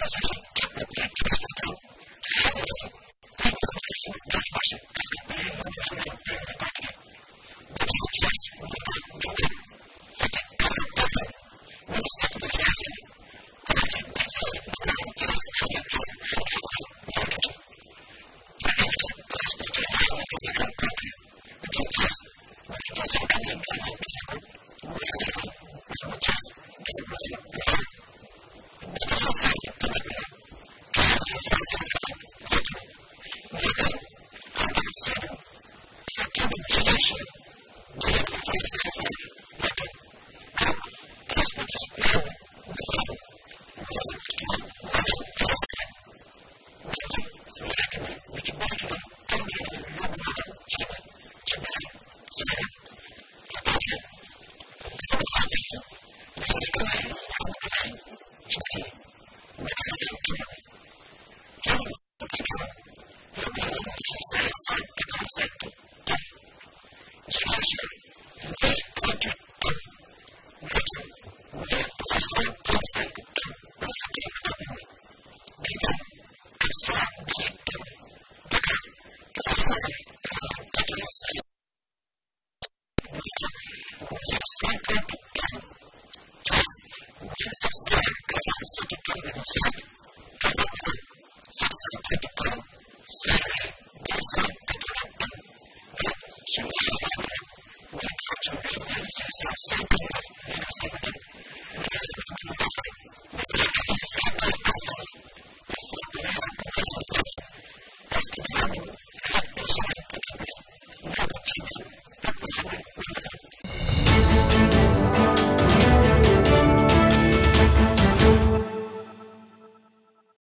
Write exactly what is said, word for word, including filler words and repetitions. Saya sangat